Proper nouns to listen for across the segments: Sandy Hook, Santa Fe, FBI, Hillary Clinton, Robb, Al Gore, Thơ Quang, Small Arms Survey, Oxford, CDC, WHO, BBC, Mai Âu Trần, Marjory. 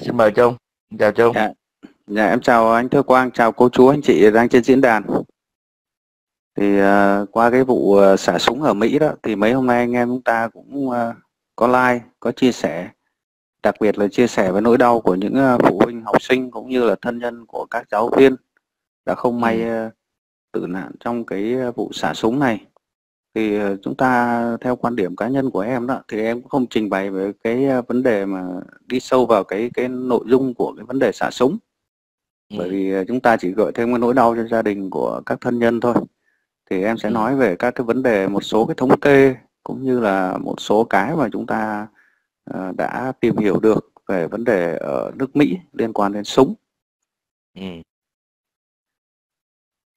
Xin mời Trung. Chào Trung. Dạ em chào anh Thơ Quang, chào cô chú anh chị đang trên diễn đàn. Thì qua cái vụ xả súng ở Mỹ đó, thì mấy hôm nay anh em chúng ta cũng có like, có chia sẻ, đặc biệt là chia sẻ với nỗi đau của những phụ huynh học sinh cũng như là thân nhân của các giáo viên đã không may tử nạn trong cái vụ xả súng này. Thì chúng ta theo quan điểm cá nhân của em đó, thì em cũng không trình bày về cái vấn đề mà đi sâu vào cái nội dung của cái vấn đề xả súng, bởi vì chúng ta chỉ gợi thêm cái nỗi đau cho gia đình của các thân nhân thôi. Thì em sẽ nói về các cái vấn đề, một số cái thống kê cũng như là một số cái mà chúng ta đã tìm hiểu được về vấn đề ở nước Mỹ liên quan đến súng.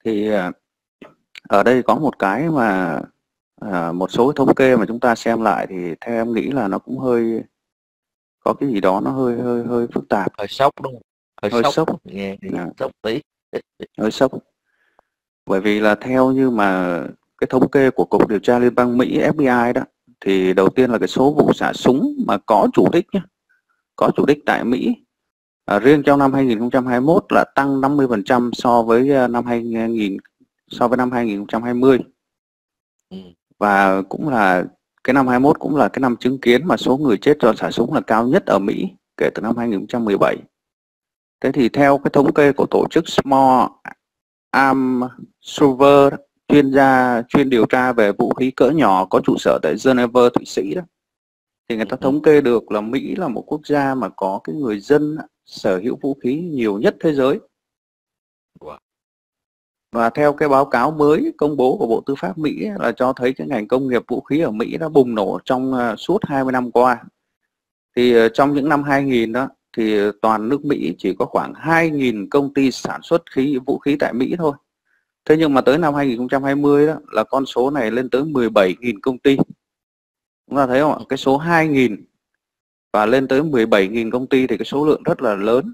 Thì ở đây có một cái mà một số thống kê mà chúng ta xem lại thì theo em nghĩ là nó cũng hơi có cái gì đó nó hơi phức tạp, hơi sốc đúng không? Hơi sốc. Nghe sốc tí. Hơi sốc. Bởi vì là theo như mà cái thống kê của Cục Điều tra Liên bang Mỹ FBI đó, thì đầu tiên là cái số vụ xả súng mà có chủ đích nhé, có chủ đích tại Mỹ, riêng trong năm 2021 là tăng 50% so với năm 2020. Và cũng là cái năm 21 cũng là cái năm chứng kiến mà số người chết do xả súng là cao nhất ở Mỹ kể từ năm 2017. Thế thì theo cái thống kê của tổ chức Small Arms Survey, chuyên điều tra về vũ khí cỡ nhỏ có trụ sở tại Geneva, Thụy Sĩ đó, thì người ta thống kê được là Mỹ là một quốc gia mà có cái người dân sở hữu vũ khí nhiều nhất thế giới. Và theo cái báo cáo mới công bố của Bộ Tư pháp Mỹ là cho thấy cái ngành công nghiệp vũ khí ở Mỹ đã bùng nổ trong suốt 20 năm qua. Thì trong những năm 2000 đó, thì toàn nước Mỹ chỉ có khoảng 2.000 công ty sản xuất vũ khí tại Mỹ thôi. Thế nhưng mà tới năm 2020 đó, là con số này lên tới 17.000 công ty. Chúng ta thấy không ạ? Cái số 2.000 và lên tới 17.000 công ty thì cái số lượng rất là lớn.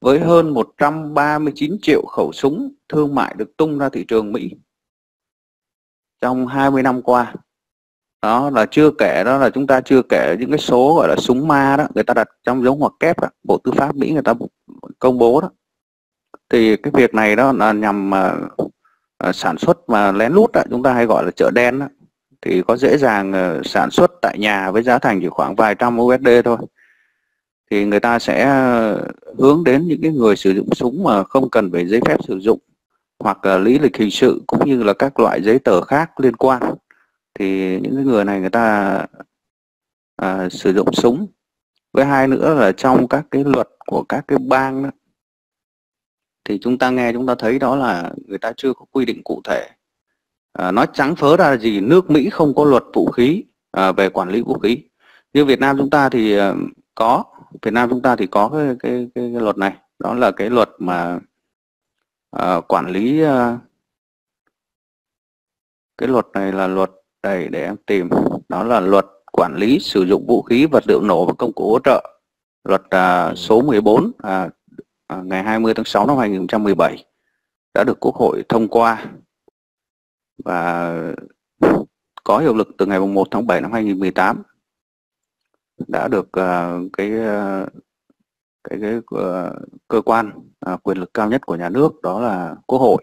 Với hơn 139 triệu khẩu súng thương mại được tung ra thị trường Mỹ trong 20 năm qua. Đó là chưa kể, đó là chúng ta chưa kể những cái số gọi là súng ma đó, người ta đặt trong dấu ngoặc kép đó, Bộ Tư pháp Mỹ người ta công bố đó. Thì cái việc này đó là nhằm sản xuất mà lén lút đó, chúng ta hay gọi là chợ đen đó. Thì có dễ dàng sản xuất tại nhà với giá thành chỉ khoảng vài trăm USD thôi. Thì người ta sẽ hướng đến những cái người sử dụng súng mà không cần phải giấy phép sử dụng hoặc là lý lịch hình sự cũng như là các loại giấy tờ khác liên quan. Thì những người này người ta sử dụng súng. Với hai nữa là trong các cái luật của các cái bang đó, thì chúng ta thấy đó là người ta chưa có quy định cụ thể. Nói trắng phớ ra là gì, nước Mỹ không có luật vũ khí về quản lý vũ khí. Như Việt Nam chúng ta thì có, cái luật này, đó là cái luật mà quản lý, cái luật này là luật đây để em tìm, đó là luật quản lý sử dụng vũ khí, vật liệu nổ và công cụ hỗ trợ, luật số 14 ngày 20 tháng 6 năm 2017 đã được Quốc hội thông qua và có hiệu lực từ ngày 1 tháng 7 năm 2018. Đã được cơ quan quyền lực cao nhất của nhà nước, đó là Quốc hội,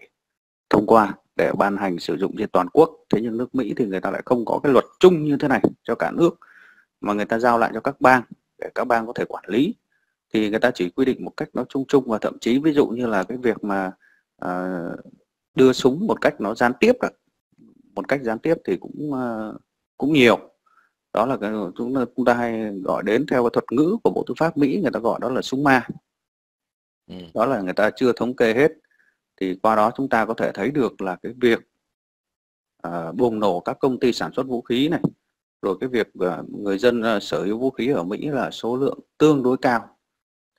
thông qua để ban hành sử dụng trên toàn quốc. Thế nhưng nước Mỹ thì người ta lại không có cái luật chung như thế này cho cả nước, mà người ta giao lại cho các bang để các bang có thể quản lý. Thì người ta chỉ quy định một cách nó chung chung, và thậm chí ví dụ như là cái việc mà đưa súng một cách nó gián tiếp đó. Một cách gián tiếp thì cũng nhiều. Đó là cái chúng ta hay gọi đến theo cái thuật ngữ của Bộ Tư pháp Mỹ, người ta gọi đó là súng ma. Đó là người ta chưa thống kê hết. Thì qua đó chúng ta có thể thấy được là cái việc bùng nổ các công ty sản xuất vũ khí này, rồi cái việc người dân sở hữu vũ khí ở Mỹ là số lượng tương đối cao.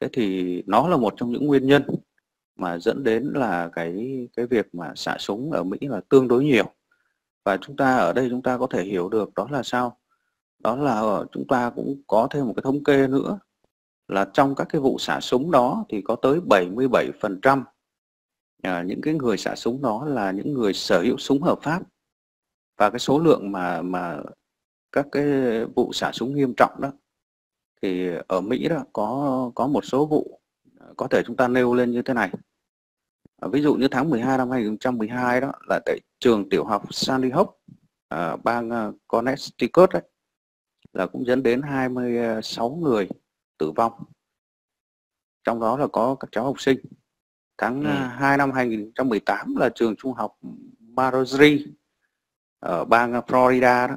Thế thì nó là một trong những nguyên nhân mà dẫn đến là cái việc mà xả súng ở Mỹ là tương đối nhiều. Và chúng ta ở đây chúng ta có thể hiểu được đó là sao? Đó là chúng ta cũng có thêm một cái thống kê nữa là trong các cái vụ xả súng đó thì có tới 77% những cái người xả súng đó là những người sở hữu súng hợp pháp. Và cái số lượng mà các cái vụ xả súng nghiêm trọng đó thì ở Mỹ đó có một số vụ có thể chúng ta nêu lên như thế này. Ví dụ như tháng 12 năm 2012 đó là tại trường tiểu học Sandy Hook, bang Connecticut đấy, là cũng dẫn đến 26 người tử vong. Trong đó là có các cháu học sinh. Tháng 2 năm 2018 là trường trung học Marjory ở bang Florida đó,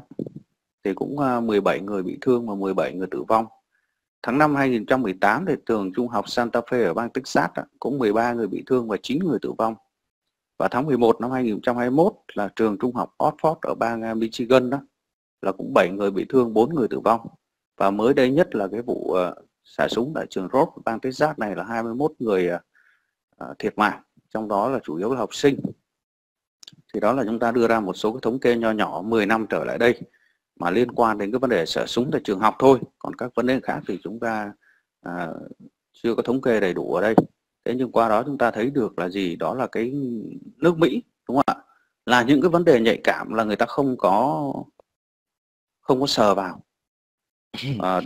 thì cũng 17 người bị thương và 17 người tử vong. Tháng 5 2018 thì trường trung học Santa Fe ở bang Texas đó, cũng 13 người bị thương và 9 người tử vong. Và tháng 11 năm 2021 là trường trung học Oxford ở bang Michigan đó, là cũng 7 người bị thương, 4 người tử vong. Và mới đây nhất là cái vụ xả súng tại trường Robb bang Texas này là 21 người thiệt mạng, trong đó là chủ yếu là học sinh. Thì đó là chúng ta đưa ra một số cái thống kê nho nhỏ 10 năm trở lại đây mà liên quan đến cái vấn đề xả súng tại trường học thôi, còn các vấn đề khác thì chúng ta chưa có thống kê đầy đủ ở đây. Thế nhưng qua đó chúng ta thấy được là gì, đó là cái nước Mỹ, đúng không ạ, là những cái vấn đề nhạy cảm là người ta không có sờ vào,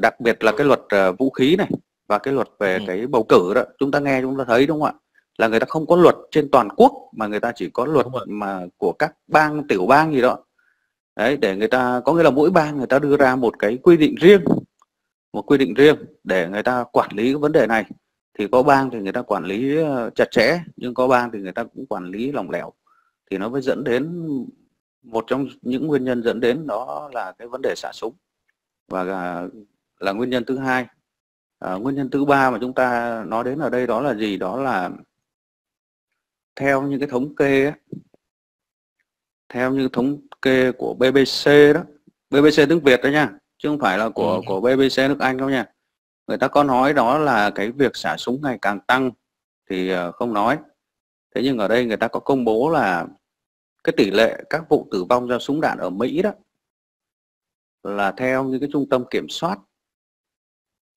đặc biệt là cái luật vũ khí này và cái luật về cái bầu cử đó, chúng ta nghe chúng ta thấy, đúng không ạ, là người ta không có luật trên toàn quốc mà người ta chỉ có luật mà của các bang, tiểu bang gì đó. Đấy, để người ta, có nghĩa là mỗi bang người ta đưa ra một cái quy định riêng, một quy định riêng để người ta quản lý cái vấn đề này. Thì có bang thì người ta quản lý chặt chẽ, nhưng có bang thì người ta cũng quản lý lỏng lẻo. Thì nó mới dẫn đến, một trong những nguyên nhân dẫn đến đó là cái vấn đề xả súng. Và là nguyên nhân thứ hai. Nguyên nhân thứ ba mà chúng ta nói đến ở đây đó là gì? Đó là theo những cái thống kê ấy, theo như thống kê của BBC đó, BBC tiếng Việt đó nha, chứ không phải là của BBC nước Anh đâu nha. Người ta có nói đó là cái việc xả súng ngày càng tăng thì không nói. Thế nhưng ở đây người ta có công bố là cái tỷ lệ các vụ tử vong do súng đạn ở Mỹ đó là theo như cái Trung tâm Kiểm soát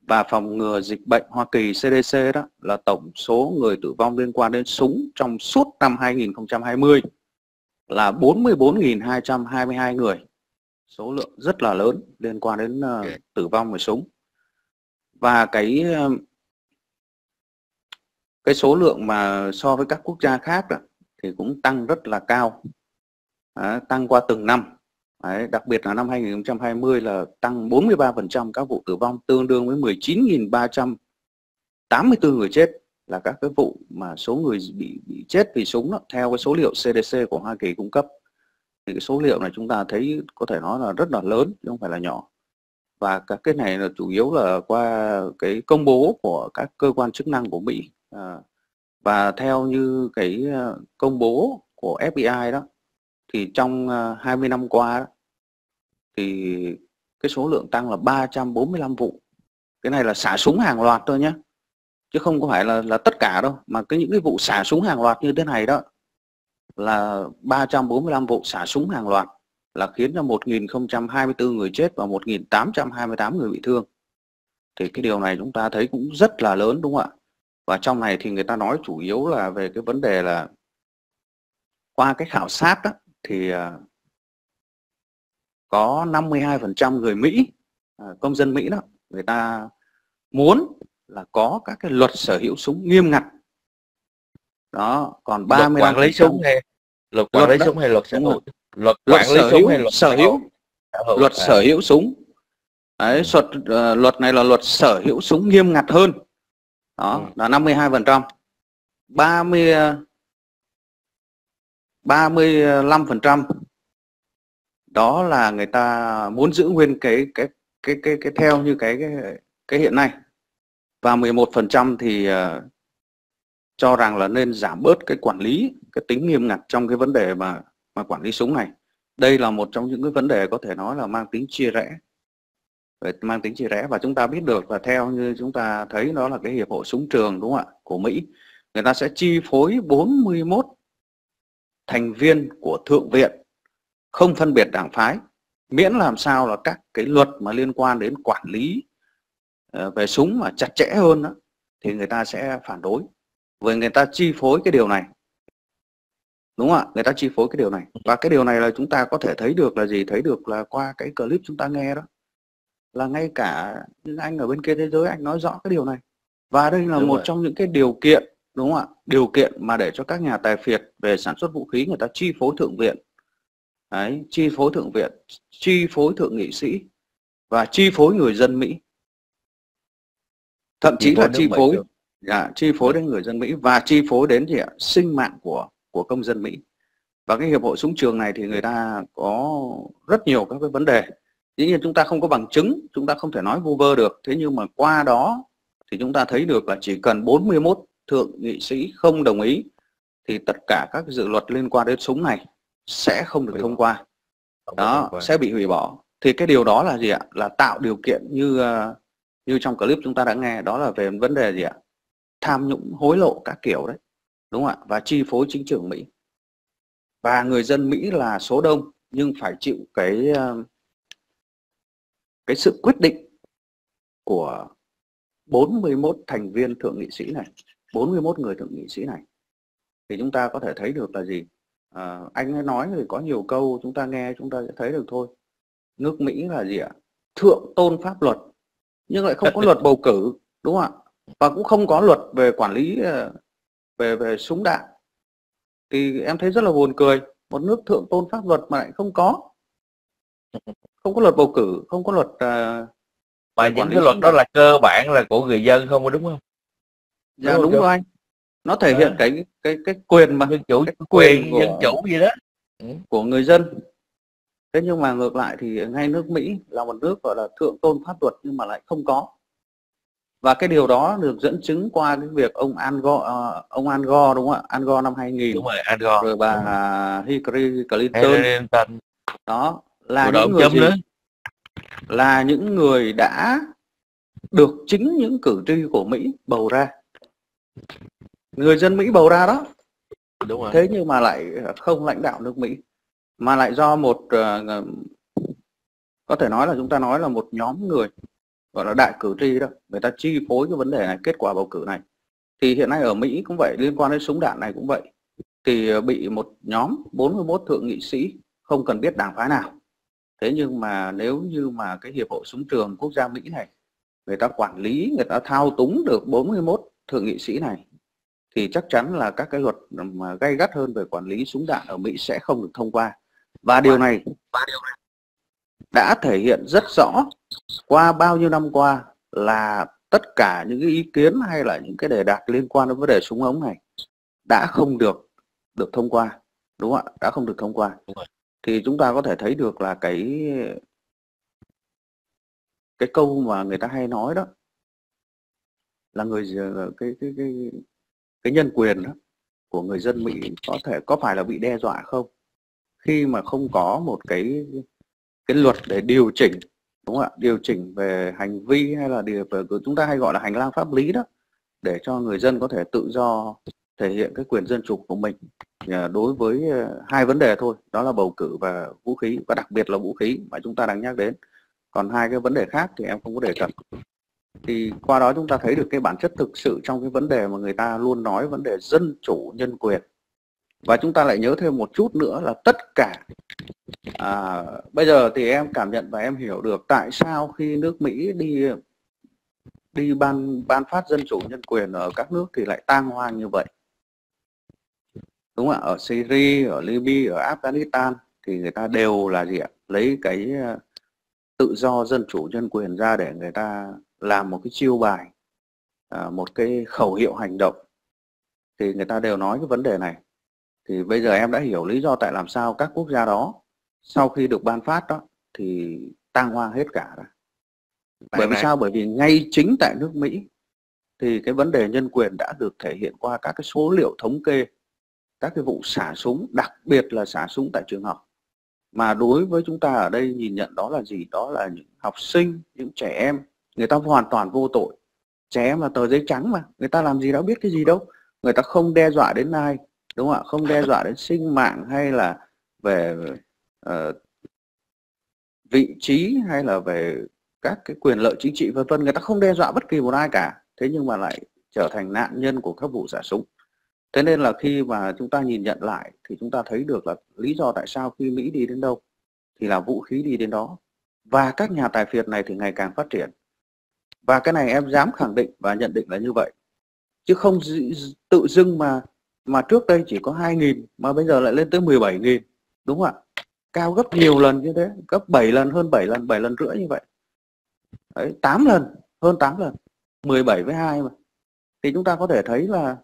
và Phòng ngừa Dịch bệnh Hoa Kỳ CDC đó, là tổng số người tử vong liên quan đến súng trong suốt năm 2020 là 44.222 người. Số lượng rất là lớn liên quan đến tử vong về súng. Và cái số lượng mà so với các quốc gia khác đó, thì cũng tăng rất là cao. Tăng qua từng năm. Đấy, đặc biệt là năm 2020 là tăng 43% các vụ tử vong, tương đương với 19.384 người chết. Là các cái vụ mà số người bị chết vì súng đó, theo cái số liệu CDC của Hoa Kỳ cung cấp. Thì cái số liệu này chúng ta thấy có thể nói là rất là lớn, chứ không phải là nhỏ. Và cái này là chủ yếu là qua cái công bố của các cơ quan chức năng của Mỹ. Và theo như cái công bố của FBI đó, thì trong 20 năm qua đó, thì cái số lượng tăng là 345 vụ. Cái này là xả súng hàng loạt thôi nhé, chứ không có phải là tất cả đâu, mà những cái vụ xả súng hàng loạt như thế này đó là 345 vụ xả súng hàng loạt, là khiến cho 1.024 người chết và 1.828 người bị thương. Thì cái điều này chúng ta thấy cũng rất là lớn, đúng không ạ? Và trong này thì người ta nói chủ yếu là về cái vấn đề là qua cái khảo sát đó, thì có 52% người Mỹ, công dân Mỹ đó, người ta muốn là có các cái luật sở hữu súng nghiêm ngặt đó. Còn 30 quản lý súng, luật quản lý súng hay luật sở hữu, luật quản lý súng hay luật sở hữu, luật sở hữu súng đấy, luật này là luật sở hữu súng nghiêm ngặt hơn đó, là 52%. 35% đó là người ta muốn giữ nguyên cái theo như cái hiện nay. Và 11% thì cho rằng là nên giảm bớt cái quản lý, cái tính nghiêm ngặt trong cái vấn đề mà quản lý súng này. Đây là một trong những cái vấn đề có thể nói là mang tính chia rẽ. Mang tính chia rẽ, và chúng ta biết được và theo như chúng ta thấy đó là cái Hiệp hội Súng trường, đúng không ạ, của Mỹ. Người ta sẽ chi phối 41 thành viên của Thượng viện, không phân biệt đảng phái, miễn làm sao là các cái luật mà liên quan đến quản lý về súng mà chặt chẽ hơn đó, thì người ta sẽ phản đối. Với người ta chi phối cái điều này, đúng không ạ, người ta chi phối cái điều này. Và cái điều này là chúng ta có thể thấy được là gì, thấy được là qua cái clip chúng ta nghe đó, là ngay cả anh ở bên kia thế giới anh nói rõ cái điều này. Và đây là một trong những cái điều kiện, đúng không ạ? Điều kiện mà để cho các nhà tài phiệt về sản xuất vũ khí người ta chi phối thượng viện. Đấy, chi phối thượng viện, chi phối thượng nghị sĩ và chi phối người dân Mỹ. Thậm chí là chi phối đến người dân Mỹ và chi phối đến gì ạ? Sinh mạng của công dân Mỹ. Và cái hiệp hội súng trường này thì người ta có rất nhiều các cái vấn đề. Dĩ nhiên chúng ta không có bằng chứng, chúng ta không thể nói vu vơ được. Thế nhưng mà qua đó thì chúng ta thấy được là chỉ cần 41 thượng nghị sĩ không đồng ý thì tất cả các dự luật liên quan đến súng này sẽ không được thông qua. Đó, sẽ bị hủy bỏ. Thì cái điều đó là gì ạ? Là tạo điều kiện như trong clip chúng ta đã nghe, đó là về vấn đề gì ạ? Tham nhũng, hối lộ các kiểu đấy. Đúng không ạ? Và chi phối chính trường Mỹ. Và người dân Mỹ là số đông nhưng phải chịu cái sự quyết định của 41 thành viên thượng nghị sĩ này, 41 người thượng nghị sĩ này. Thì chúng ta có thể thấy được là gì? Anh ấy nói thì có nhiều câu chúng ta nghe chúng ta sẽ thấy được thôi. Nước Mỹ là gì ạ? Thượng tôn pháp luật nhưng lại không có luật bầu cử, đúng không ạ? Và cũng không có luật về quản lý về súng đạn. Thì em thấy rất là buồn cười, một nước thượng tôn pháp luật mà lại không có luật bầu cử, không có luật mà những cái luật đó là cơ bản là của người dân không, đúng không? Dạ đúng rồi anh, nó thể hiện cái quyền mà dân chủ gì đó của người dân. Thế nhưng mà ngược lại thì ngay nước Mỹ là một nước gọi là thượng tôn pháp luật nhưng mà lại không có. Và cái điều đó được dẫn chứng qua cái việc ông Al Gore, đúng không ạ? Al Gore năm 2000. Đúng rồi, Al Gore. Rồi bà Hillary Clinton. Đó là những người là những người đã được chính những cử tri của Mỹ bầu ra. Người dân Mỹ bầu ra đó. Đúng rồi. Thế nhưng mà lại không lãnh đạo nước Mỹ, mà lại do một có thể nói là chúng ta nói là một nhóm người gọi là đại cử tri đó, người ta chi phối cái vấn đề này, kết quả bầu cử này. Thì hiện nay ở Mỹ cũng vậy, liên quan đến súng đạn này cũng vậy, thì bị một nhóm 41 thượng nghị sĩ không cần biết đảng phái nào. Thế nhưng mà nếu như mà cái hiệp hội súng trường quốc gia Mỹ này người ta quản lý, người ta thao túng được 41 thượng nghị sĩ này thì chắc chắn là các cái luật mà gay gắt hơn về quản lý súng đạn ở Mỹ sẽ không được thông qua. Và điều này đã thể hiện rất rõ qua bao nhiêu năm qua là tất cả những cái ý kiến hay là những cái đề đạt liên quan đến vấn đề súng ống này đã không được thông qua, đúng không ạ? Đã không được thông qua. Thì chúng ta có thể thấy được là cái câu mà người ta hay nói đó là cái nhân quyền đó của người dân Mỹ có phải là bị đe dọa không, khi mà không có một cái luật để điều chỉnh, đúng không ạ? Điều chỉnh về hành vi hay là chúng ta hay gọi là hành lang pháp lý đó, để cho người dân có thể tự do thể hiện cái quyền dân chủ của mình đối với hai vấn đề thôi, đó là bầu cử và vũ khí, và đặc biệt là vũ khí mà chúng ta đang nhắc đến. Còn hai cái vấn đề khác thì em không có đề cập. Thì qua đó chúng ta thấy được cái bản chất thực sự trong cái vấn đề mà người ta luôn nói, vấn đề dân chủ nhân quyền. Và chúng ta lại nhớ thêm một chút nữa là tất cả bây giờ thì em cảm nhận và em hiểu được tại sao khi nước Mỹ đi ban phát dân chủ nhân quyền ở các nước thì lại tang hoang như vậy. Đúng không ạ? Ở Syria, ở Libya, ở Afghanistan thì người ta đều là gì ạ? Lấy cái tự do dân chủ nhân quyền ra để người ta làm một cái chiêu bài, một cái khẩu hiệu hành động. Thì người ta đều nói cái vấn đề này. Thì bây giờ em đã hiểu lý do tại làm sao các quốc gia đó sau khi được ban phát đó thì tang hoang hết cả rồi. Bởi vì sao? Bởi vì ngay chính tại nước Mỹ thì cái vấn đề nhân quyền đã được thể hiện qua các cái số liệu thống kê, các cái vụ xả súng, đặc biệt là xả súng tại trường học. Mà đối với chúng ta ở đây nhìn nhận đó là gì? Đó là những học sinh, những trẻ em, người ta hoàn toàn vô tội. Trẻ em là tờ giấy trắng mà, người ta làm gì đã biết cái gì đâu. Người ta không đe dọa đến ai, đúng không ạ? Không đe dọa đến sinh mạng hay là về vị trí hay là về các cái quyền lợi chính trị vân vân. Người ta không đe dọa bất kỳ một ai cả. Thế nhưng mà lại trở thành nạn nhân của các vụ xả súng. Thế nên là khi mà chúng ta nhìn nhận lại thì chúng ta thấy được là lý do tại sao khi Mỹ đi đến đâu thì là vũ khí đi đến đó. Và các nhà tài phiệt này thì ngày càng phát triển. Và cái này em dám khẳng định và nhận định là như vậy. Chứ không tự dưng mà trước đây chỉ có 2.000 mà bây giờ lại lên tới 17.000. Đúng không ạ? Cao gấp nhiều lần như thế. Gấp 7 lần, hơn 7 lần, 7 lần rưỡi như vậy. Đấy, 8 lần, hơn 8 lần. 17 với 2 mà. Thì chúng ta có thể thấy là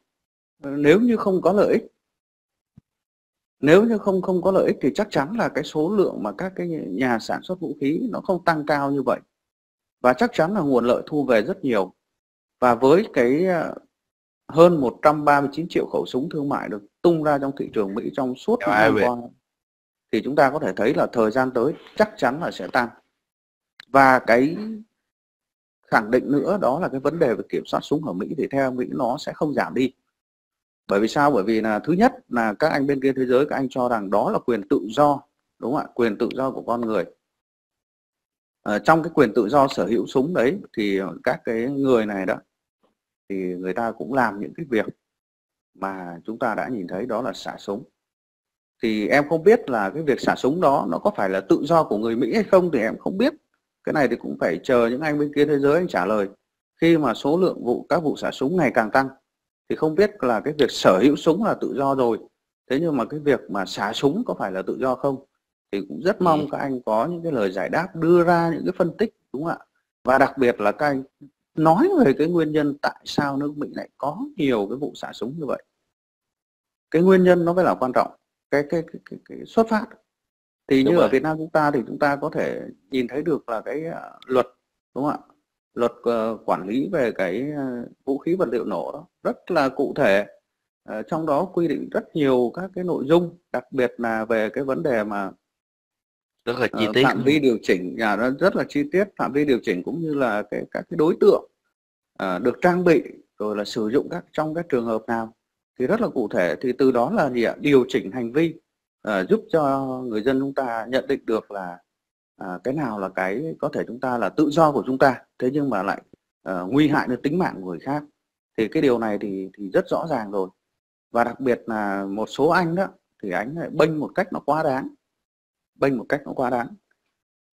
nếu như không có lợi ích, Nếu như không có lợi ích thì chắc chắn là cái số lượng mà các cái nhà sản xuất vũ khí nó không tăng cao như vậy. Và chắc chắn là nguồn lợi thu về rất nhiều. Và với cái hơn 139 triệu khẩu súng thương mại được tung ra trong thị trường Mỹ trong suốt năm qua, thì chúng ta có thể thấy là thời gian tới chắc chắn là sẽ tăng. Và cái khẳng định nữa đó là cái vấn đề về kiểm soát súng ở Mỹ thì theo Mỹ nó sẽ không giảm đi. Bởi vì sao? Bởi vì là thứ nhất là các anh bên kia thế giới, các anh cho rằng đó là quyền tự do, đúng không ạ? Quyền tự do của con người. Trong cái quyền tự do sở hữu súng đấy thì các cái người này đó thì người ta cũng làm những cái việc mà chúng ta đã nhìn thấy, đó là xả súng. Thì em không biết là cái việc xả súng đó nó có phải là tự do của người Mỹ hay không thì em không biết. Cái này thì cũng phải chờ những anh bên kia thế giới anh trả lời. Khi mà số lượng các vụ xả súng ngày càng tăng thì không biết là cái việc sở hữu súng là tự do rồi, thế nhưng mà cái việc mà xả súng có phải là tự do không? Thì cũng rất mong các anh có những cái lời giải đáp, đưa ra những cái phân tích, đúng không ạ? Và đặc biệt là các anh nói về cái nguyên nhân tại sao nước Mỹ lại có nhiều cái vụ xả súng như vậy. Cái nguyên nhân nó mới là quan trọng, cái xuất phát. Thì đúng như rồi. Ở Việt Nam chúng ta thì chúng ta có thể nhìn thấy được là cái luật, đúng không ạ? Luật quản lý về cái vũ khí vật liệu nổ đó rất là cụ thể, trong đó quy định rất nhiều các cái nội dung, đặc biệt là về cái vấn đề mà rất là chi tiết, phạm vi điều chỉnh, rất là chi tiết, phạm vi điều chỉnh cũng như là các cái đối tượng được trang bị, rồi là sử dụng trong các trường hợp nào thì rất là cụ thể. Thì từ đó là gì ạ? Điều chỉnh hành vi, giúp cho người dân chúng ta nhận định được là cái nào là cái có thể chúng ta là tự do của chúng ta, thế nhưng mà lại nguy hại đến tính mạng của người khác. Thì cái điều này thì rất rõ ràng rồi. Và đặc biệt là một số anh đó thì anh lại bênh một cách nó quá đáng.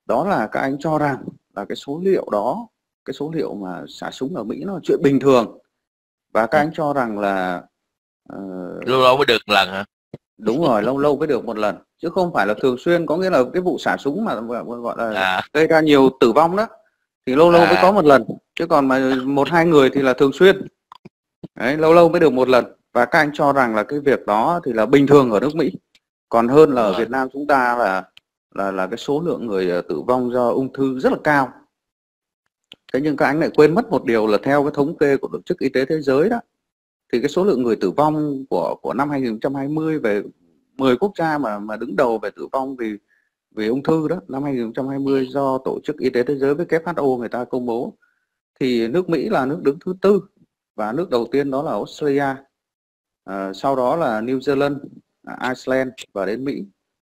Đó là các anh cho rằng là cái số liệu đó, cái số liệu mà xả súng ở Mỹ nó là chuyện bình thường. Và các anh cho rằng là lâu lâu mới được một lần hả? Đúng rồi, lâu lâu mới được một lần, chứ không phải là thường xuyên. Có nghĩa là cái vụ xả súng mà gọi là gây ra nhiều tử vong đó thì lâu lâu mới có một lần, chứ còn mà 1-2 người thì là thường xuyên. Đấy, lâu lâu mới được một lần. Và các anh cho rằng là cái việc đó thì là bình thường ở nước Mỹ, còn hơn là ở Việt Nam chúng ta là cái số lượng người tử vong do ung thư rất là cao. Thế nhưng các anh lại quên mất một điều là theo cái thống kê của Tổ chức Y tế Thế giới đó, thì cái số lượng người tử vong của năm 2020 về 10 quốc gia mà đứng đầu về tử vong vì ung thư đó, năm 2020 do Tổ chức Y tế Thế giới với WHO người ta công bố, thì nước Mỹ là nước đứng thứ tư, và nước đầu tiên đó là Australia, sau đó là New Zealand, Iceland và đến Mỹ.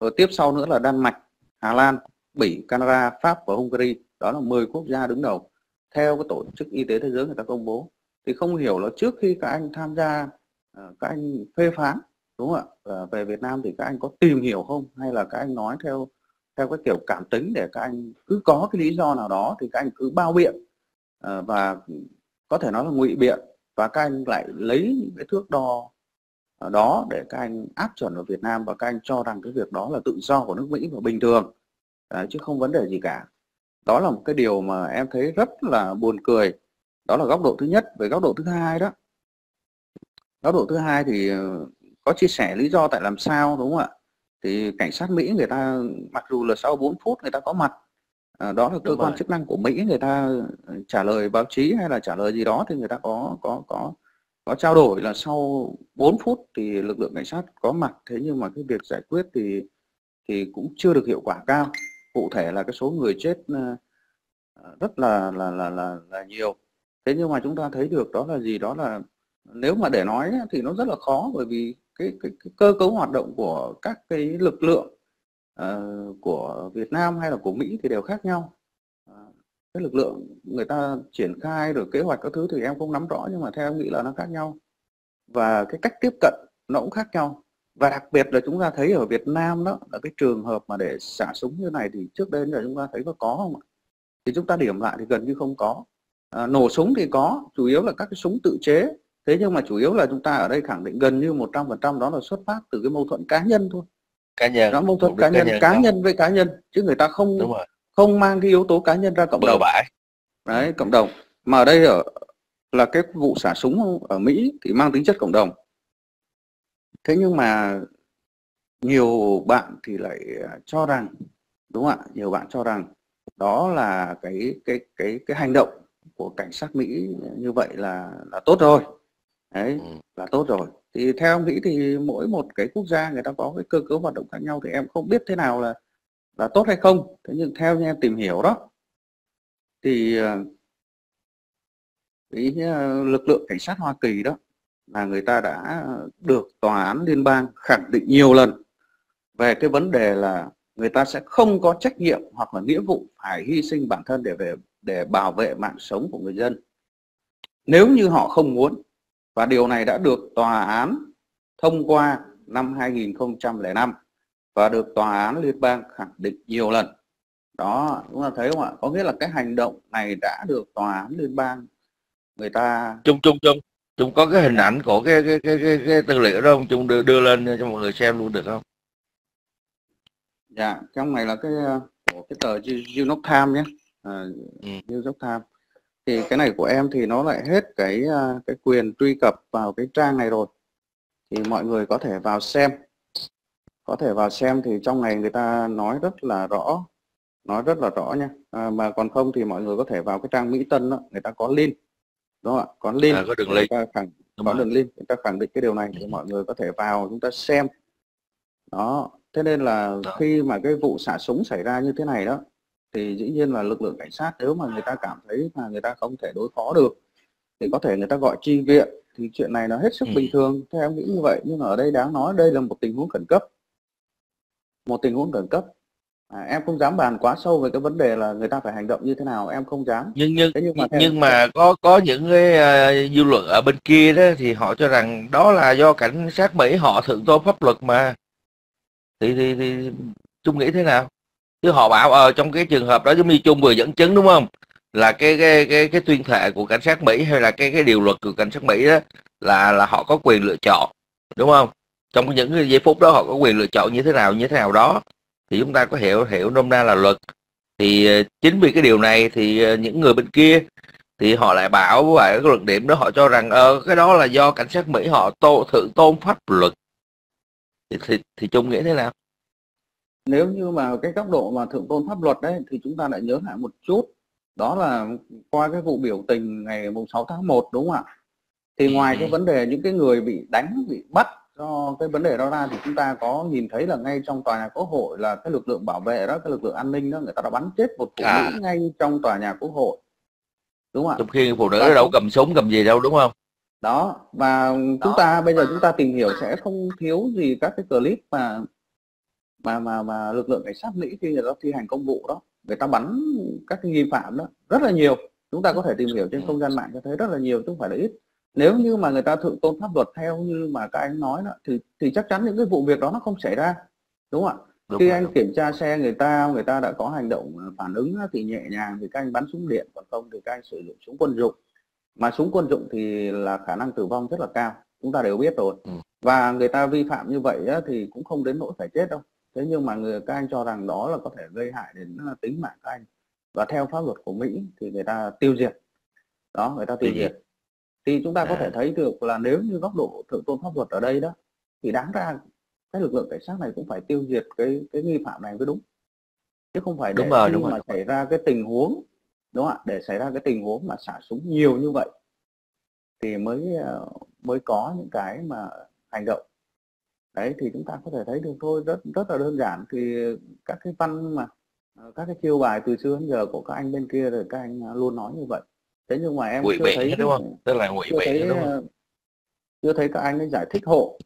Rồi tiếp sau nữa là Đan Mạch, Hà Lan, Bỉ, Canada, Pháp và Hungary. Đó là 10 quốc gia đứng đầu theo cái Tổ chức Y tế Thế giới người ta công bố. Thì không hiểu là trước khi các anh tham gia, các anh phê phán, đúng không ạ, về Việt Nam thì các anh có tìm hiểu không, hay là các anh nói theo cái kiểu cảm tính để các anh cứ có cái lý do nào đó thì các anh cứ bao biện và có thể nói là ngụy biện, và các anh lại lấy những cái thước đo đó để các anh áp chuẩn ở Việt Nam, và các anh cho rằng cái việc đó là tự do của nước Mỹ và bình thường, chứ không vấn đề gì cả. Đó là một cái điều mà em thấy rất là buồn cười. Đó là góc độ thứ nhất. Về góc độ thứ hai đó, góc độ thứ hai thì có chia sẻ lý do tại làm sao, đúng không ạ? Thì cảnh sát Mỹ người ta mặc dù là sau 4 phút người ta có mặt, đó là cơ quan chức năng của Mỹ, người ta trả lời báo chí hay là trả lời gì đó thì người ta có trao đổi là sau 4 phút thì lực lượng cảnh sát có mặt, thế nhưng mà cái việc giải quyết thì cũng chưa được hiệu quả cao. Cụ thể là cái số người chết rất là nhiều. Thế nhưng mà chúng ta thấy được đó là gì? Đó là nếu mà để nói thì nó rất là khó, bởi vì cái cơ cấu hoạt động của các cái lực lượng của Việt Nam hay là của Mỹ thì đều khác nhau. Cái lực lượng người ta triển khai rồi kế hoạch các thứ thì em không nắm rõ, nhưng mà theo em nghĩ là nó khác nhau. Và cái cách tiếp cận nó cũng khác nhau. Và đặc biệt là chúng ta thấy ở Việt Nam đó là cái trường hợp mà để xả súng như này thì trước đây là chúng ta thấy có không ạ? Thì chúng ta điểm lại thì gần như không có. Nổ súng thì có, chủ yếu là các cái súng tự chế. Thế nhưng mà chủ yếu là chúng ta ở đây khẳng định gần như 100% đó là xuất phát từ cái mâu thuẫn cá nhân thôi. Cá nhân. Nó mâu thuẫn cá nhân với cá nhân, chứ người ta không mang cái yếu tố cá nhân ra cộng đồng. Đấy, cộng đồng. Mà ở đây là cái vụ xả súng ở Mỹ thì mang tính chất cộng đồng. Thế nhưng mà nhiều bạn thì lại cho rằng, đúng không ạ? Nhiều bạn cho rằng đó là cái hành động của cảnh sát Mỹ như vậy là tốt rồi. Đấy, là tốt rồi. Thì theo ông nghĩ thì mỗi một cái quốc gia người ta có cái cơ cấu hoạt động khác nhau, thì em không biết thế nào là tốt hay không. Thế nhưng theo như em tìm hiểu đó thì cái lực lượng cảnh sát Hoa Kỳ đó là người ta đã được tòa án liên bang khẳng định nhiều lần về cái vấn đề là người ta sẽ không có trách nhiệm hoặc là nghĩa vụ phải hy sinh bản thân để bảo vệ mạng sống của người dân nếu như họ không muốn. Và điều này đã được tòa án thông qua năm 2005 và được tòa án liên bang khẳng định nhiều lần. Đó, chúng ta thấy không ạ? Có nghĩa là cái hành động này đã được tòa án liên bang người ta... Trung có cái hình ảnh của cái tư liệu đó không? Trung đưa lên cho mọi người xem luôn được không? Dạ, trong này là cái tờ New York Times nhé. New York Times. Thì cái này của em thì nó lại hết cái quyền truy cập vào cái trang này rồi. Thì mọi người có thể vào xem. Có thể vào xem thì trong này người ta nói rất là rõ. Nói rất là rõ nha. Mà còn không thì mọi người có thể vào cái trang Mỹ Tân đó, người ta có link. Đúng không ạ? Có link, có đường link. Có đường link, người ta khẳng định cái điều này thì mọi người có thể vào chúng ta xem. Đó, thế nên là khi mà cái vụ xả súng xảy ra như thế này đó thì dĩ nhiên là lực lượng cảnh sát, nếu mà người ta cảm thấy là người ta không thể đối phó được thì có thể người ta gọi chi viện, thì chuyện này nó hết sức bình thường, theo em nghĩ như vậy. Nhưng mà ở đây đáng nói đây là một tình huống khẩn cấp. Một tình huống khẩn cấp. Em không dám bàn quá sâu về cái vấn đề là người ta phải hành động như thế nào, em không dám. Nhưng mà có những cái dư luận ở bên kia đó thì họ cho rằng đó là do cảnh sát Mỹ họ thượng tôn pháp luật mà. Thì Trung nghĩ thế nào? Chứ họ bảo trong cái trường hợp đó, giống như Trung vừa dẫn chứng đúng không, là cái tuyên thệ của cảnh sát Mỹ hay là cái điều luật của cảnh sát Mỹ đó là họ có quyền lựa chọn, đúng không? Trong những giây phút đó họ có quyền lựa chọn như thế nào đó, thì chúng ta có hiểu nôm na là luật. Thì chính vì cái điều này thì những người bên kia thì họ lại bảo vậy, cái luận điểm đó họ cho rằng cái đó là do cảnh sát Mỹ họ thượng tôn pháp luật. Thì Trung nghĩ thế nào? Nếu như mà cái góc độ mà thượng tôn pháp luật đấy thì chúng ta lại nhớ lại một chút, đó là qua cái vụ biểu tình ngày 6 tháng 1, đúng không ạ? Thì ngoài cái vấn đề những cái người bị đánh, bị bắt do cái vấn đề đó ra, thì chúng ta có nhìn thấy là ngay trong tòa nhà Quốc hội là cái lực lượng bảo vệ đó, cái lực lượng an ninh đó, người ta đã bắn chết một phụ nữ ngay trong tòa nhà Quốc hội, đúng không ạ? Trong khi phụ nữ đó đâu cầm súng cầm gì đâu, đúng không? Đó, và chúng ta bây giờ chúng ta tìm hiểu sẽ không thiếu gì các cái clip mà lực lượng cảnh sát Mỹ khi người ta thi hành công vụ đó, người ta bắn các cái nghi phạm đó rất là nhiều. Chúng ta có thể tìm hiểu trên không gian mạng cho thấy rất là nhiều, chứ không phải là ít. Nếu như mà người ta thượng tôn pháp luật theo như mà các anh nói đó, thì chắc chắn những cái vụ việc đó nó không xảy ra, đúng không ạ? Khi anh kiểm tra xe người ta đã có hành động phản ứng thì nhẹ nhàng thì các anh bắn súng điện, còn không thì các anh sử dụng súng quân dụng. Mà súng quân dụng thì là khả năng tử vong rất là cao, chúng ta đều biết rồi. Và người ta vi phạm như vậy thì cũng không đến nỗi phải chết đâu. Thế nhưng mà các anh cho rằng đó là có thể gây hại đến tính mạng các anh. Và theo pháp luật của Mỹ thì người ta tiêu diệt. Đó, người ta tiêu diệt. Thì chúng ta có thể thấy được là nếu như góc độ thượng tôn pháp luật ở đây đó, thì đáng ra cái lực lượng cảnh sát này cũng phải tiêu diệt cái nghi phạm này mới đúng. Chứ không phải để xảy ra cái tình huống, đúng không ạ? Để xảy ra cái tình huống mà xả súng nhiều như vậy thì mới có những cái mà hành động. Đấy, thì chúng ta có thể thấy được thôi, rất là đơn giản. Thì các cái văn mà các cái chiêu bài từ xưa đến giờ của các anh bên kia rồi, các anh luôn nói như vậy. Thế nhưng mà em chưa thấy, đúng không? Tức là ngụy biện, đúng không? Chưa thấy các anh ấy giải thích hộ.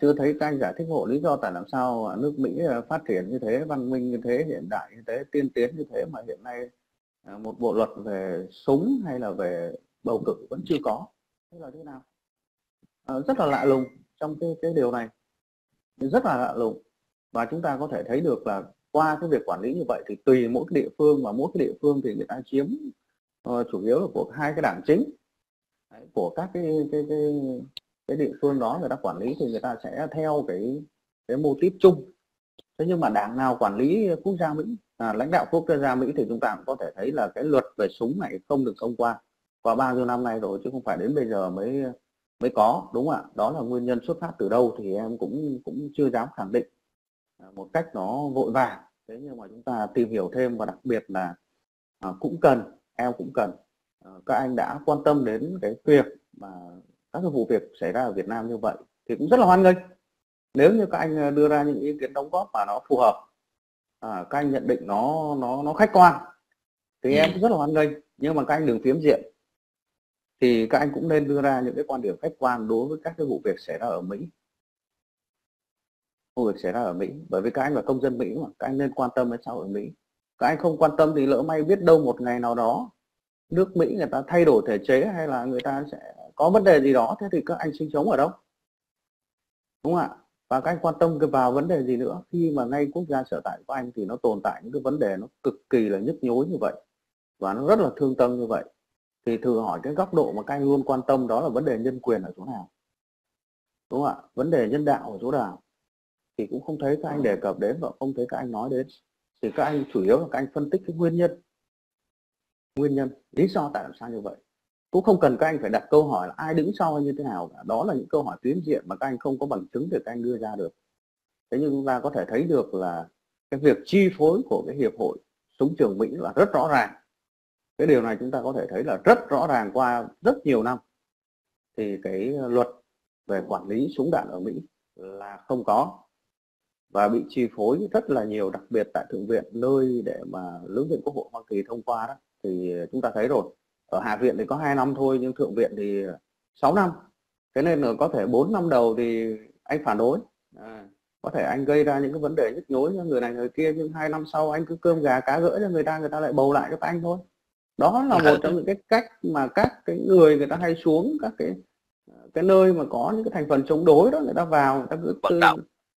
Chưa thấy các anh giải thích hộ lý do tại làm sao nước Mỹ phát triển như thế, văn minh như thế, hiện đại như thế, tiên tiến như thế mà hiện nay một bộ luật về súng hay là về bầu cử vẫn chưa có. Thế là thế nào? Rất là lạ lùng. trong cái điều này rất là lạ lùng. Và chúng ta có thể thấy được là qua cái việc quản lý như vậy thì tùy mỗi cái địa phương, mà mỗi cái địa phương thì người ta chiếm chủ yếu là của hai cái đảng chính. Đấy, của các cái địa phương đó người ta quản lý thì người ta sẽ theo cái mô típ chung. Thế nhưng mà đảng nào quản lý quốc gia Mỹ, lãnh đạo quốc gia Mỹ thì chúng ta cũng có thể thấy là cái luật về súng này không được thông qua qua bao nhiêu năm nay rồi, chứ không phải đến bây giờ mới có, đúng không ạ? Đó là nguyên nhân xuất phát từ đâu thì em cũng chưa dám khẳng định một cách nó vội vàng. Thế nhưng mà chúng ta tìm hiểu thêm, và đặc biệt là em cũng cần các anh đã quan tâm đến cái việc mà các cái vụ việc xảy ra ở Việt Nam như vậy thì cũng rất là hoan nghênh. Nếu như các anh đưa ra những ý kiến đóng góp mà nó phù hợp, các anh nhận định nó khách quan thì em cũng rất là hoan nghênh. Nhưng mà các anh đừng phiếm diện, thì các anh cũng nên đưa ra những cái quan điểm khách quan đối với các cái vụ việc xảy ra ở Mỹ. Vụ việc xảy ra ở Mỹ, bởi vì các anh là công dân Mỹ mà, các anh nên quan tâm đến xã hội Mỹ. Các anh không quan tâm thì lỡ may biết đâu một ngày nào đó nước Mỹ người ta thay đổi thể chế, hay là người ta sẽ có vấn đề gì đó, thế thì các anh sinh sống ở đâu, đúng không ạ? Và các anh quan tâm vào vấn đề gì nữa, khi mà ngay quốc gia sở tại của anh thì nó tồn tại những cái vấn đề nó cực kỳ là nhức nhối như vậy, và nó rất là thương tâm như vậy, thì thử hỏi cái góc độ mà các anh luôn quan tâm đó là vấn đề nhân quyền ở chỗ nào, đúng không ạ? Vấn đề nhân đạo ở chỗ nào thì cũng không thấy các anh đề cập đến, và không thấy các anh nói đến. Thì các anh chủ yếu là các anh phân tích cái nguyên nhân lý do tại làm sao như vậy. Cũng không cần các anh phải đặt câu hỏi là ai đứng sau hay như thế nào cả. Đó là những câu hỏi tuyến diện mà các anh không có bằng chứng để các anh đưa ra được. Thế nhưng chúng ta có thể thấy được là cái việc chi phối của cái Hiệp hội Súng trường Mỹ là rất rõ ràng. Cái điều này chúng ta có thể thấy là rất rõ ràng qua rất nhiều năm. Thì cái luật về quản lý súng đạn ở Mỹ là không có, và bị chi phối rất là nhiều, đặc biệt tại Thượng viện, nơi để mà lưỡng viện Quốc hội Hoa Kỳ thông qua đó. Thì chúng ta thấy rồi, ở Hạ viện thì có 2 năm thôi, nhưng Thượng viện thì 6 năm. Thế nên là có thể 4 năm đầu thì anh phản đối, có thể anh gây ra những cái vấn đề nhức nhối cho người này người kia, nhưng 2 năm sau anh cứ cơm gà cá gỡ cho người ta lại bầu lại cho các anh thôi. Đó là một trong những cái cách mà các cái người ta hay xuống các cái nơi mà có những cái thành phần chống đối đó, người ta vào, người ta cứ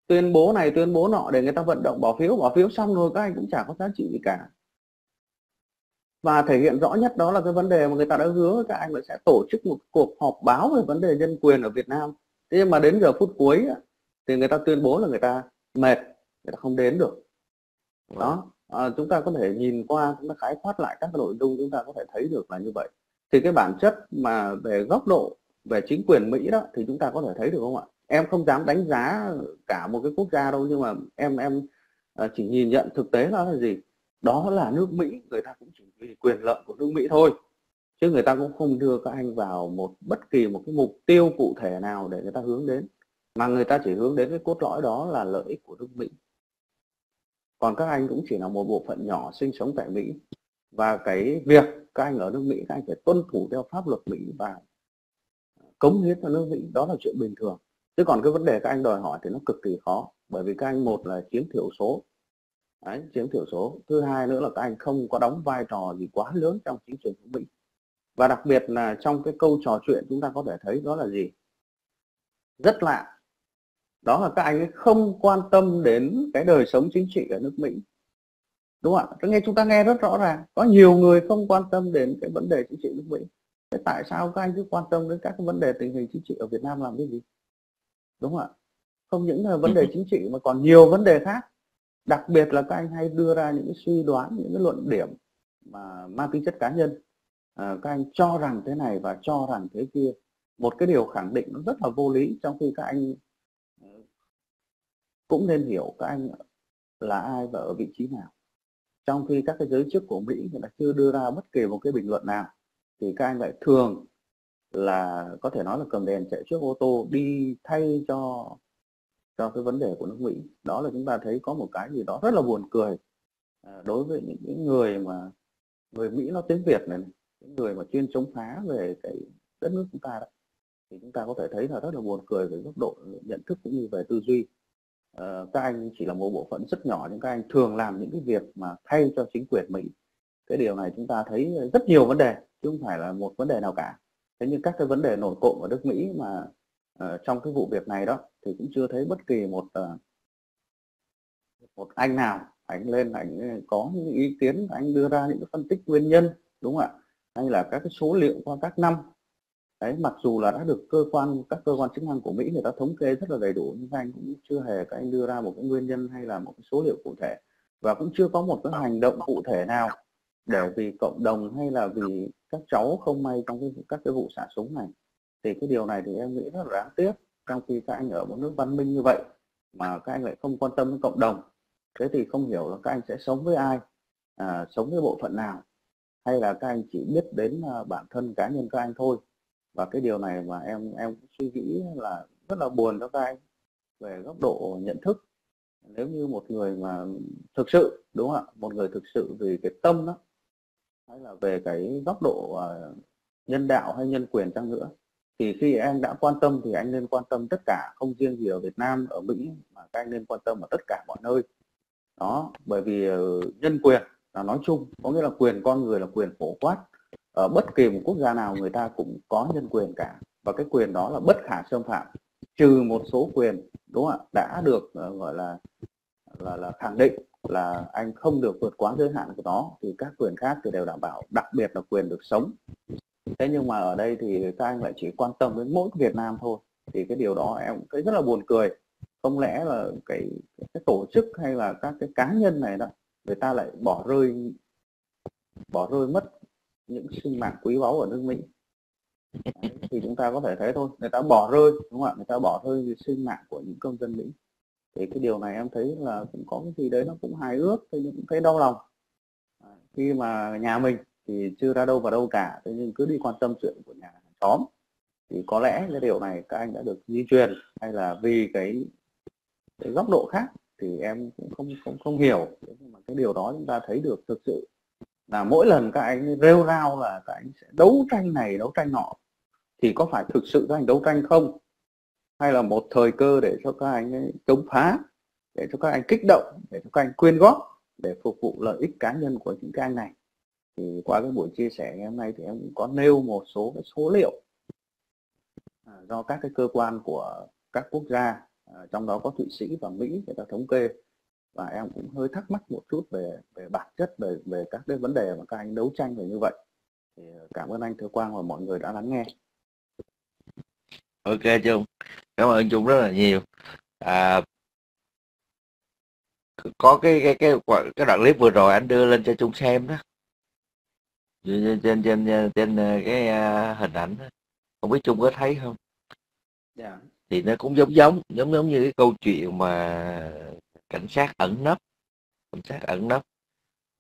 tuyên bố này tuyên bố nọ để người ta vận động bỏ phiếu, xong rồi các anh cũng chả có giá trị gì cả. Và thể hiện rõ nhất đó là cái vấn đề mà người ta đã hứa với các anh là sẽ tổ chức một cuộc họp báo về vấn đề nhân quyền ở Việt Nam. Thế nhưng mà đến giờ phút cuối thì người ta tuyên bố là người ta mệt, người ta không đến được. Đó, chúng ta có thể nhìn qua, chúng ta khái quát lại các nội dung, chúng ta có thể thấy được là như vậy. Thì cái bản chất mà về góc độ về chính quyền Mỹ đó thì chúng ta có thể thấy được không ạ? Em không dám đánh giá cả một cái quốc gia đâu, nhưng mà em chỉ nhìn nhận thực tế đó là gì. Đó là nước Mỹ, người ta cũng chỉ vì quyền lợi của nước Mỹ thôi, chứ người ta cũng không đưa các anh vào bất kỳ một cái mục tiêu cụ thể nào để người ta hướng đến, mà người ta chỉ hướng đến cái cốt lõi đó là lợi ích của nước Mỹ. Còn các anh cũng chỉ là một bộ phận nhỏ sinh sống tại Mỹ, và cái việc các anh ở nước Mỹ, các anh phải tuân thủ theo pháp luật Mỹ và cống hiến cho nước Mỹ, đó là chuyện bình thường. Chứ còn cái vấn đề các anh đòi hỏi thì nó cực kỳ khó, bởi vì các anh một là chiếm thiểu số. Đấy, chiếm thiểu số. Thứ hai nữa là các anh không có đóng vai trò gì quá lớn trong chính trường của Mỹ. Và đặc biệt là trong cái câu trò chuyện chúng ta có thể thấy đó là gì? Rất lạ. Đó là các anh ấy không quan tâm đến cái đời sống chính trị ở nước Mỹ. Đúng không ạ? Chúng ta nghe rất rõ ràng. Có nhiều người không quan tâm đến cái vấn đề chính trị nước Mỹ. Thế tại sao các anh cứ quan tâm đến các cái vấn đề tình hình chính trị ở Việt Nam làm cái gì? Đúng không ạ? Không những là vấn đề chính trị mà còn nhiều vấn đề khác. Đặc biệt là các anh hay đưa ra những cái suy đoán, những cái luận điểm mà mang tính chất cá nhân. Các anh cho rằng thế này và cho rằng thế kia. Một cái điều khẳng định nó rất là vô lý, trong khi các anh cũng nên hiểu các anh là ai và ở vị trí nào. Trong khi các cái giới chức của Mỹ người ta chưa đưa ra bất kỳ một cái bình luận nào, thì các anh lại thường là có thể nói là cầm đèn chạy trước ô tô, đi thay cho cái vấn đề của nước Mỹ. Đó là chúng ta thấy có một cái gì đó rất là buồn cười đối với những người mà người Mỹ nó tiếng Việt này, những người mà chuyên chống phá về cái đất nước chúng ta đó. Thì chúng ta có thể thấy là rất là buồn cười về góc độ nhận thức cũng như về tư duy. Các anh chỉ là một bộ phận rất nhỏ, nhưng các anh thường làm những cái việc mà thay cho chính quyền Mỹ. Cái điều này chúng ta thấy rất nhiều vấn đề, chứ không phải là một vấn đề nào cả. Thế nhưng các cái vấn đề nổi cộm ở nước Mỹ mà trong cái vụ việc này đó thì cũng chưa thấy bất kỳ một anh nào anh lên anh có những ý kiến, anh đưa ra những cái phân tích nguyên nhân, đúng không ạ, hay là các cái số liệu qua các năm. Đấy, mặc dù là đã được các cơ quan chức năng của Mỹ người ta thống kê rất là đầy đủ, nhưng anh cũng chưa hề các anh đưa ra một cái nguyên nhân hay là một cái số liệu cụ thể, và cũng chưa có một cái hành động cụ thể nào để vì cộng đồng hay là vì các cháu không may trong các cái vụ xả súng này. Thì cái điều này thì em nghĩ rất là đáng tiếc, trong khi các anh ở một nước văn minh như vậy mà các anh lại không quan tâm đến cộng đồng. Thế thì không hiểu là các anh sẽ sống với ai, sống với bộ phận nào, hay là các anh chỉ biết đến bản thân cá nhân các anh thôi. Và cái điều này mà em suy nghĩ là rất là buồn cho các anh về góc độ nhận thức. Nếu như một người mà thực sự, đúng không ạ, một người thực sự vì cái tâm đó, hay là về cái góc độ nhân đạo hay nhân quyền chăng nữa, thì khi anh đã quan tâm thì anh nên quan tâm tất cả, không riêng gì ở Việt Nam, ở Mỹ, mà các anh nên quan tâm ở tất cả mọi nơi. Đó, bởi vì nhân quyền là nói chung, có nghĩa là quyền con người là quyền phổ quát. Ở bất kỳ một quốc gia nào người ta cũng có nhân quyền cả, và cái quyền đó là bất khả xâm phạm, trừ một số quyền, đúng không ạ, đã được gọi là khẳng định là anh không được vượt quá giới hạn của nó, thì các quyền khác thì đều đảm bảo, đặc biệt là quyền được sống. Thế nhưng mà ở đây thì các anh lại chỉ quan tâm đến mỗi Việt Nam thôi, thì cái điều đó em cũng thấy rất là buồn cười. Không lẽ là cái tổ chức hay là các cái cá nhân này đó, người ta lại bỏ rơi mất những sinh mạng quý báu ở nước Mỹ. Đấy, thì chúng ta có thể thấy thôi, người ta bỏ rơi, đúng không ạ, người ta bỏ rơi sinh mạng của những công dân Mỹ. Thì cái điều này em thấy là cũng có cái gì đấy nó cũng hài hước, thế nhưng cũng thấy đau lòng. Khi mà nhà mình thì chưa ra đâu vào đâu cả, thế nhưng cứ đi quan tâm chuyện của nhà hàng xóm, thì có lẽ cái điều này các anh đã được di truyền, hay là vì cái góc độ khác thì em cũng không hiểu. Nhưng mà cái điều đó chúng ta thấy được thực sự là mỗi lần các anh rêu rao là các anh sẽ đấu tranh này đấu tranh nọ, thì có phải thực sự các anh đấu tranh không, hay là một thời cơ để cho các anh ấy chống phá, để cho các anh kích động, để cho các anh quyên góp để phục vụ lợi ích cá nhân của những cái anh này. Thì qua cái buổi chia sẻ ngày hôm nay thì em cũng có nêu một số cái số liệu do các cái cơ quan của các quốc gia, trong đó có Thụy Sĩ và Mỹ, người ta thống kê. Và em cũng hơi thắc mắc một chút về bản chất, về các cái vấn đề mà các anh đấu tranh về như vậy. Thì cảm ơn anh Thưa Quang và mọi người đã lắng nghe. Ok Trung, cảm ơn Trung rất là nhiều. Có cái đoạn clip vừa rồi anh đưa lên cho Trung xem đó, trên cái hình ảnh đó. Không biết Trung có thấy không? Yeah. Thì nó cũng giống như cái câu chuyện mà cảnh sát ẩn nấp,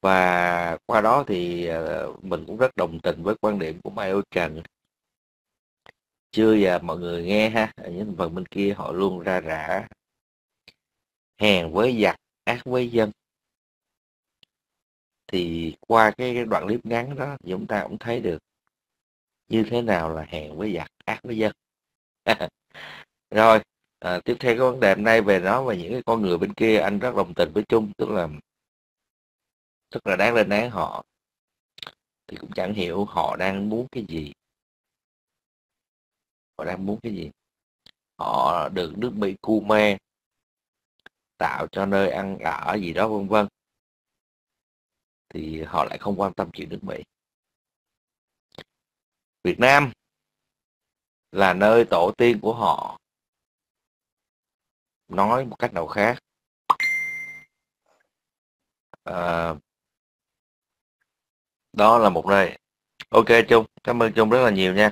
và qua đó thì mình cũng rất đồng tình với quan điểm của Mai Âu Trần. Chưa giờ mọi người nghe ha, ở những phần bên kia họ luôn ra rã hèn với giặc, ác với dân. Thì qua cái đoạn clip ngắn đó thì chúng ta cũng thấy được như thế nào là hèn với giặc, ác với dân. Rồi tiếp theo cái vấn đề hôm nay về nó và những cái con người bên kia, anh rất đồng tình với Trung, tức là đáng lên án họ, thì cũng chẳng hiểu họ đang muốn cái gì. Họ được nước Mỹ cu mê, tạo cho nơi ăn ở gì đó vân vân, thì họ lại không quan tâm chuyện nước Mỹ. Việt Nam là nơi tổ tiên của họ. Nói một cách nào khác, đó là một nơi. Ok Trung, cảm ơn Trung rất là nhiều nha.